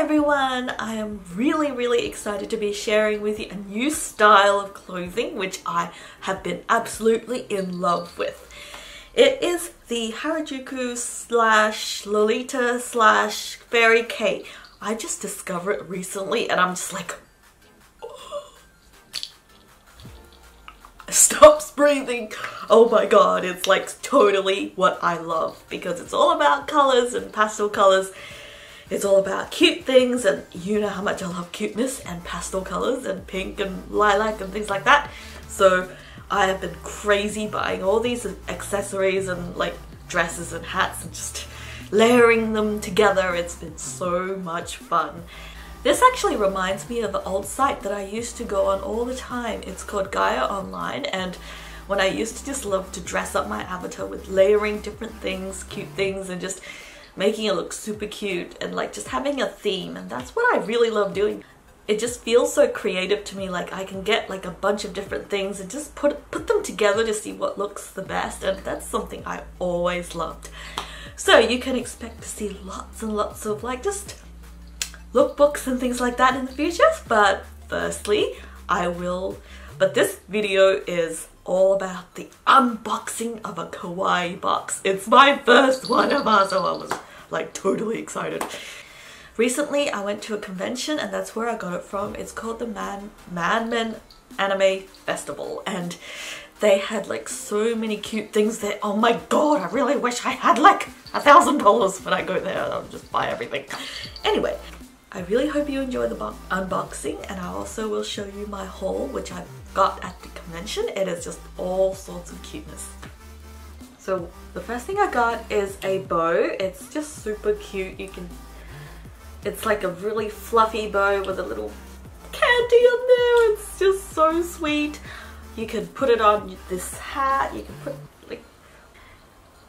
Hi everyone! I am really excited to be sharing with you a new style of clothing which I have been absolutely in love with. It is the Harajuku / Lolita / Fairy Kei. I just discovered it recently and I'm just like, oh, stops breathing. Oh my god, it's like totally what I love because it's all about colours and pastel colours. It's all about cute things, and you know how much I love cuteness and pastel colours and pink and lilac and things like that. So I have been crazy buying all these accessories and like dresses and hats and just layering them together. It's been so much fun. This actually reminds me of an old site that I used to go on all the time. It's called Gaia Online, and when I used to just love to dress up my avatar with layering different things, cute things, and just making it look super cute and like just having a theme, and that's what I really love doing. It just feels so creative to me, like I can get like a bunch of different things and just put them together to see what looks the best, and that's something I always loved. So you can expect to see lots and lots of like just lookbooks and things like that in the future, but this video is all about the unboxing of a kawaii box. It's my first one ever, so I was like totally excited. Recently I went to a convention and that's where I got it from. It's called the Madman Anime Festival, and they had like so many cute things there. Oh my god, I really wish I had like $1,000 when I go there. I'll just buy everything. Anyway, I really hope you enjoy the unboxing, and I also will show you my haul which I've got at the convention. It is just all sorts of cuteness. So the first thing I got is a bow. It's just super cute. It's like a really fluffy bow with a little candy on there. It's just so sweet. You can put it on this hat. You can put like...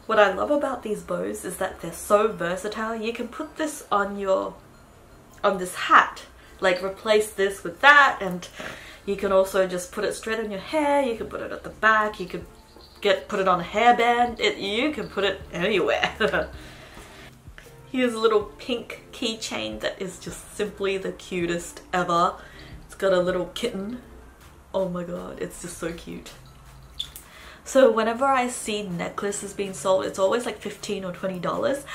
What I love about these bows is that they're so versatile. You can put this on your... on this hat, like replace this with that, and you can also just put it straight on your hair. You can put it at the back. You could put it on a hairband. You can put it anywhere. Here's a little pink keychain that is just simply the cutest ever. It's got a little kitten. Oh my god, it's just so cute. So whenever I see necklaces being sold, it's always like $15 or $20.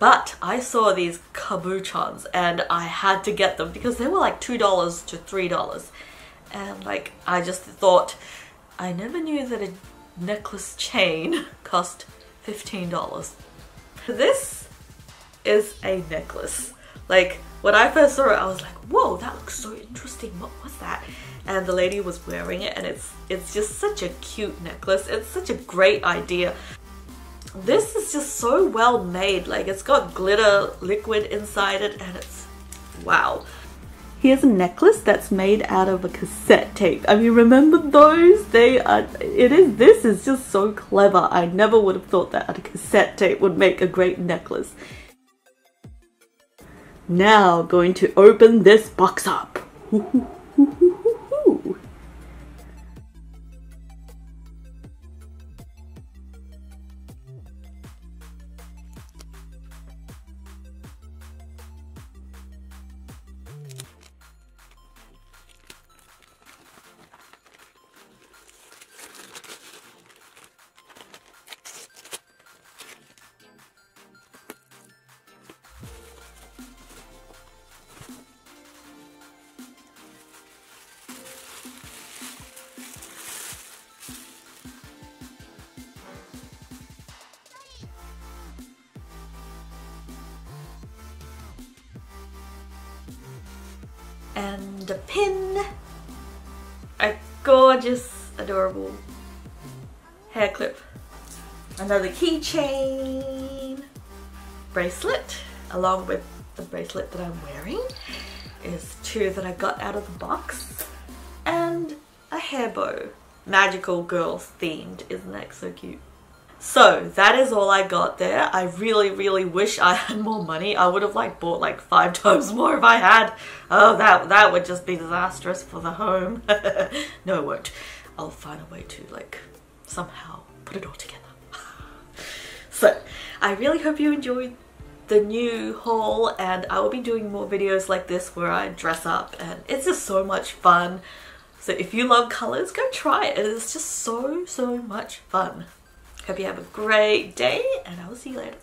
But I saw these kabuchons and I had to get them because they were like $2 to $3. And like, I just thought, I never knew that a necklace chain cost $15. This is a necklace. Like, when I first saw it, I was like, whoa, that looks so interesting. What was that? And the lady was wearing it, and it's just such a cute necklace. It's such a great idea. This is just so well made. Like, it's got glitter liquid inside it, and it's wow. Here's a necklace that's made out of a cassette tape. I mean, remember those? This is just so clever. I never would have thought that a cassette tape would make a great necklace. Now going to open this box up. And a pin, a gorgeous, adorable hair clip, another keychain, bracelet, along with the bracelet that I'm wearing, is two that I got out of the box, and a hair bow. Magical girls themed, isn't that so cute? So that is all I got there. I really wish I had more money. I would have like bought like 5 times more if I had. Oh, that would just be disastrous for the home. No, it won't. I'll find a way to like somehow put it all together. So I really hope you enjoyed the new haul, and I will be doing more videos like this where I dress up, and it's just so much fun. So if you love colours, go try it. It's just so much fun. Hope you have a great day, and I will see you later.